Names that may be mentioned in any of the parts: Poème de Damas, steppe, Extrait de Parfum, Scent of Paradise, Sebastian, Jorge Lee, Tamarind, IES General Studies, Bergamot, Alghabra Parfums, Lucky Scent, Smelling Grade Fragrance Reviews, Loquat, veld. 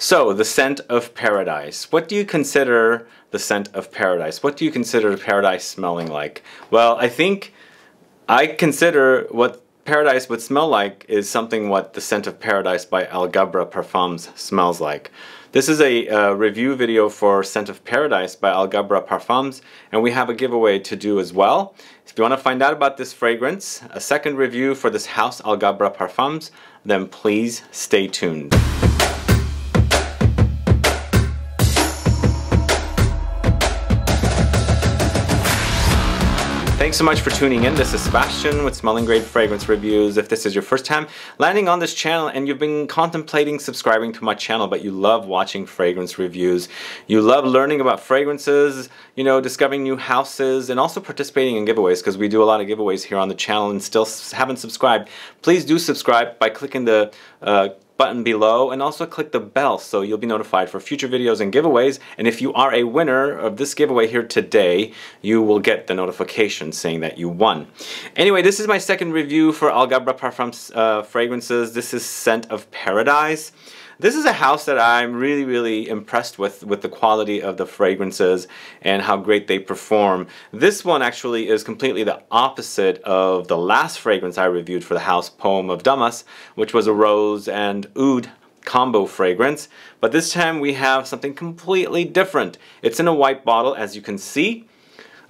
So, the Scent of Paradise. What do you consider the Scent of Paradise? What do you consider paradise smelling like? Well, I think I consider what paradise would smell like is something what the Scent of Paradise by Alghabra Parfums smells like. This is a review video for Scent of Paradise by Alghabra Parfums, and we have a giveaway to do as well. If you want to find out about this fragrance, a second review for this house Alghabra Parfums, then please stay tuned. Thanks so much for tuning in. This is Sebastian with Smelling Grade Fragrance Reviews. If this is your first time landing on this channel and you've been contemplating subscribing to my channel, but you love watching fragrance reviews, you love learning about fragrances, you know, discovering new houses, and also participating in giveaways, because we do a lot of giveaways here on the channel, and still haven't subscribed, please do subscribe by clicking the button below, and also click the bell so you'll be notified for future videos and giveaways. And if you are a winner of this giveaway here today, you will get the notification saying that you won. Anyway, this is my second review for Alghabra Parfums fragrances. This is Scent of Paradise. This is a house that I'm really impressed with the quality of the fragrances and how great they perform. This one actually is completely the opposite of the last fragrance I reviewed for the house, Poème de Damas, which was a rose and oud combo fragrance. But this time we have something completely different. It's in a white bottle, as you can see.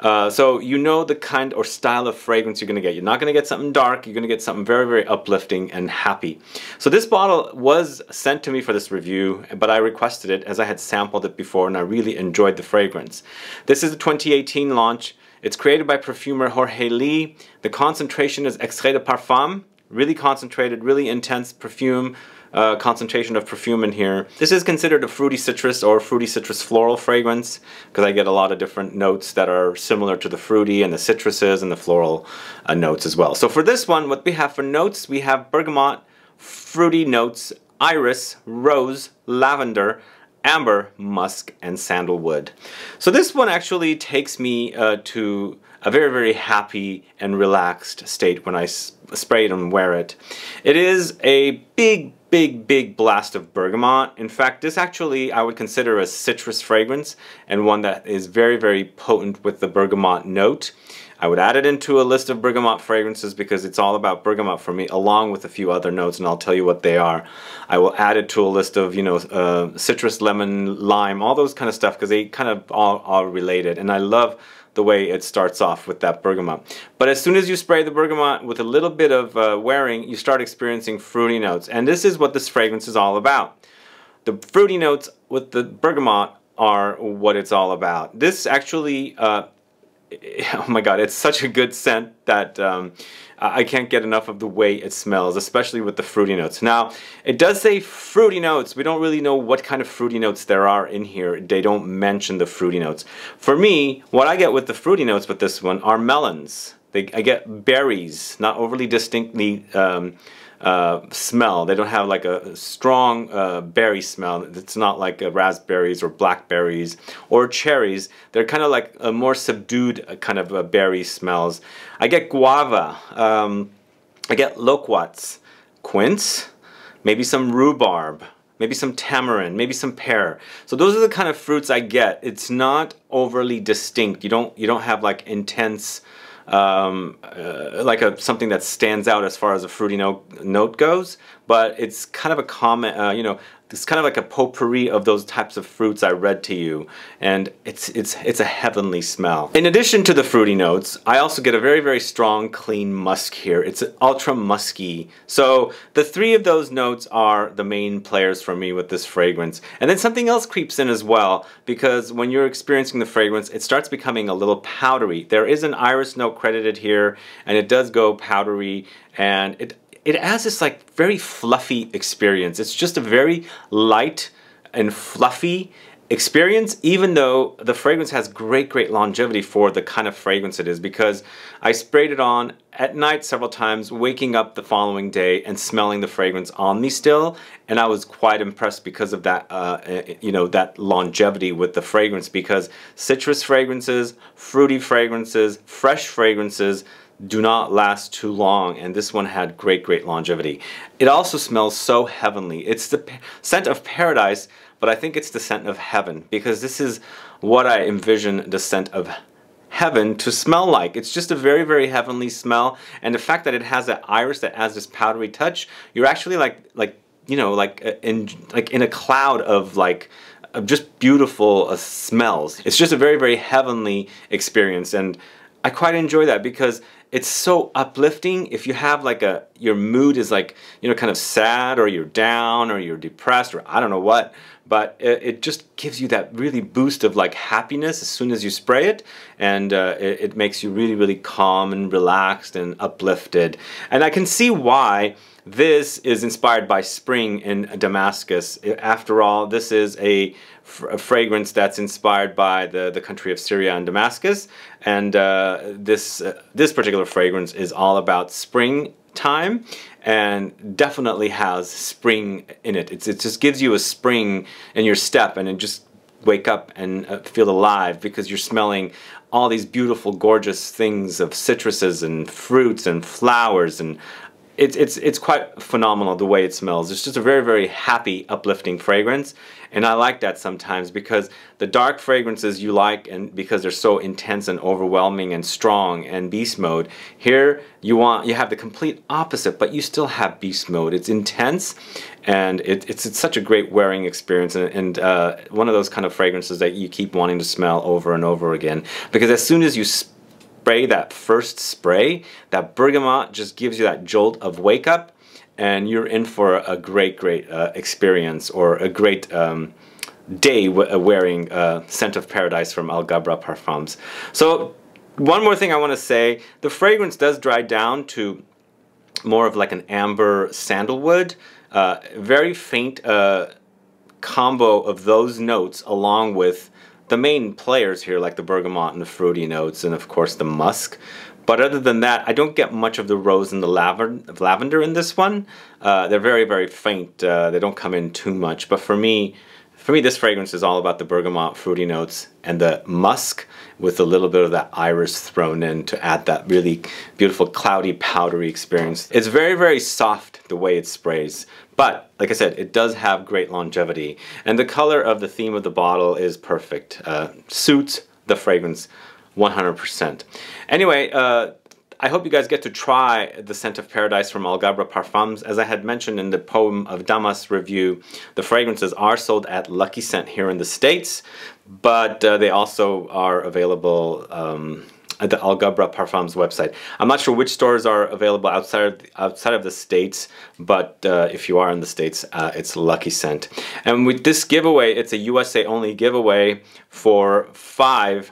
So you know the kind or style of fragrance you're going to get. You're not going to get something dark, you're going to get something very uplifting and happy. So this bottle was sent to me for this review, but I requested it as I had sampled it before and I really enjoyed the fragrance. This is the 2018 launch. It's created by perfumer Jorge Lee. The concentration is Extrait de Parfum. Really concentrated, really intense perfume, concentration of perfume in here. This is considered a fruity citrus or fruity citrus floral fragrance, because I get a lot of different notes that are similar to the fruity and the citruses and the floral notes as well. So for this one, what we have for notes, we have bergamot, fruity notes, iris, rose, lavender, amber, musk, and sandalwood. So this one actually takes me to a very happy and relaxed state when I spray it and wear it. It is a big blast of bergamot. In fact, this actually I would consider a citrus fragrance, and one that is very potent with the bergamot note. I would add it into a list of bergamot fragrances because it's all about bergamot for me, along with a few other notes, and I'll tell you what they are. I will add it to a list of, you know, citrus, lemon, lime, all those kind of stuff, because they kind of all are related, and I love the way it starts off with that bergamot. But as soon as you spray the bergamot with a little bit of wearing, you start experiencing fruity notes, and this is what this fragrance is all about. The fruity notes with the bergamot are what it's all about. This actually oh my god, it's such a good scent that I can't get enough of the way it smells, especially with the fruity notes. Now, it does say fruity notes. We don't really know what kind of fruity notes there are in here. They don't mention the fruity notes. For me, what I get with the fruity notes with this one are melons. I get berries, not overly distinctly smell. They don't have like a strong berry smell. It's not like raspberries or blackberries or cherries. They're kind of like a more subdued kind of berry smells. I get guava. I get loquats, quince, maybe some rhubarb, maybe some tamarind, maybe some pear. So those are the kind of fruits I get. It's not overly distinct. You don't have like intense like something that stands out as far as a fruity note goes, but it's kind of a common, you know, it's kind of like a potpourri of those types of fruits I read to you, and it's a heavenly smell. In addition to the fruity notes, I also get a very strong, clean musk here. It's ultra musky. So the three of those notes are the main players for me with this fragrance. And then something else creeps in as well, because when you're experiencing the fragrance, it starts becoming a little powdery. There is an iris note credited here, and it does go powdery, and it has this like very fluffy experience. It's just a very light and fluffy experience, even though the fragrance has great longevity for the kind of fragrance it is, because I sprayed it on at night several times, waking up the following day and smelling the fragrance on me still, and I was quite impressed because of that, you know, that longevity with the fragrance, because citrus fragrances, fruity fragrances, fresh fragrances, do not last too long, and this one had great longevity. It also smells so heavenly. It's the scent of paradise, but I think it's the scent of heaven, because this is what I envision the scent of heaven to smell like. It's just a very heavenly smell, and the fact that it has that iris that adds this powdery touch, you're actually like in a cloud of just beautiful smells. It's just a very heavenly experience, and I quite enjoy that because it's so uplifting. If you have like your mood is like, you know, kind of sad, or you're down, or you're depressed, or I don't know what, but it just gives you that really boost of like happiness as soon as you spray it, and it makes you really calm and relaxed and uplifted. And I can see why this is inspired by spring in Damascus. After all, this is a fragrance that's inspired by the country of Syria and Damascus, and this particular fragrance is all about spring time, and definitely has spring in it. It just gives you a spring in your step, and it just wake up and feel alive, because you're smelling all these beautiful, gorgeous things of citruses and fruits and flowers, and it's quite phenomenal the way it smells. It's just a very happy, uplifting fragrance, and I like that sometimes, because the dark fragrances you like, and because they're so intense and overwhelming and strong and beast mode. Here you have the complete opposite, but you still have beast mode. It's intense, and it's such a great wearing experience, and one of those kind of fragrances that you keep wanting to smell over and over again, because as soon as you spray that first spray, that bergamot just gives you that jolt of wake up, and you're in for a great experience, or a great day wearing Scent of Paradise from Alghabra Parfums. So one more thing I want to say, the fragrance does dry down to more of like an amber sandalwood, very faint combo of those notes along with the main players here, like the bergamot and the fruity notes, and of course the musk. But other than that, I don't get much of the rose and the lavender in this one. They're very faint. They don't come in too much. But for me, this fragrance is all about the bergamot, fruity notes, and the musk, with a little bit of that iris thrown in to add that really beautiful, cloudy, powdery experience. It's very soft the way it sprays, but like I said, it does have great longevity, and the color of the theme of the bottle is perfect. Suits the fragrance 100%. Anyway, I hope you guys get to try the Scent of Paradise from Alghabra Parfums. As I had mentioned in the Poème de Damas review, the fragrances are sold at Lucky Scent here in the States, but they also are available at the Alghabra Parfums website. I'm not sure which stores are available outside of the States, but if you are in the States, it's Lucky Scent. And with this giveaway, it's a USA only giveaway for five.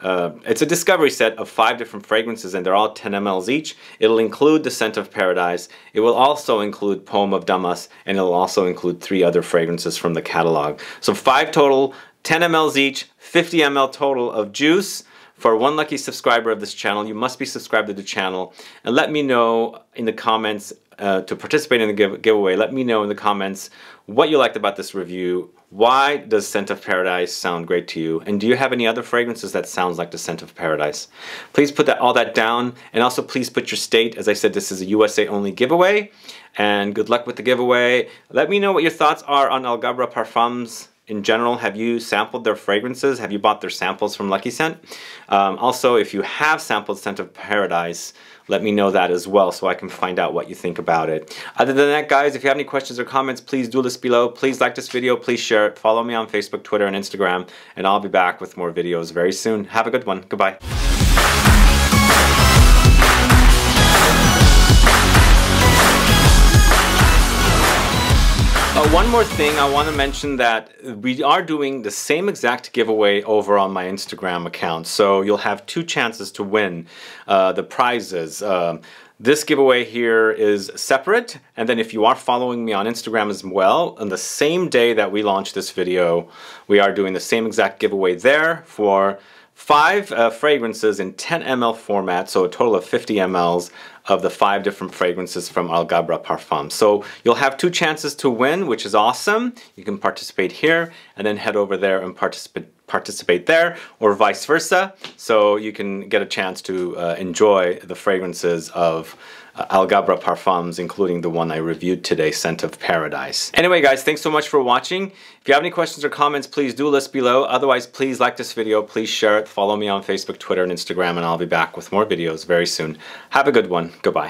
It's a discovery set of 5 different fragrances, and they're all 10 mls each. It'll include the Scent of Paradise. It will also include Poème de Damas, and it'll also include 3 other fragrances from the catalog. So 5 total, 10 mls each, 50 ml total of juice. For one lucky subscriber of this channel, you must be subscribed to the channel, and let me know in the comments to participate in the giveaway. Let me know in the comments what you liked about this review. Why does Scent of Paradise sound great to you? And do you have any other fragrances that sounds like the Scent of Paradise? Please put that all that down, and also please put your state. As I said, this is a USA only giveaway, and good luck with the giveaway. Let me know what your thoughts are on Alghabra Parfums in general. Have you sampled their fragrances? Have you bought their samples from Lucky Scent? Also, if you have sampled Scent of Paradise, let me know that as well, so I can find out what you think about it. Other than that, guys, if you have any questions or comments, please do list below. Please like this video. Please share it. Follow me on Facebook, Twitter, and Instagram, and I'll be back with more videos very soon. Have a good one. Goodbye. One more thing, I want to mention that we are doing the same exact giveaway over on my Instagram account, so you'll have 2 chances to win the prizes. This giveaway here is separate, and then if you are following me on Instagram as well, on the same day that we launch this video, we are doing the same exact giveaway there for 5 fragrances in 10 ml format, so a total of 50 mls of the 5 different fragrances from Alghabra Parfums. So you'll have 2 chances to win, which is awesome. You can participate here, and then head over there and participate participate there, or vice versa, so you can get a chance to enjoy the fragrances of Alghabra Parfums, including the one I reviewed today, Scent of Paradise. Anyway guys, thanks so much for watching. If you have any questions or comments, please do list below. Otherwise, please like this video, please share it, follow me on Facebook, Twitter, and Instagram, and I'll be back with more videos very soon. Have a good one. Goodbye.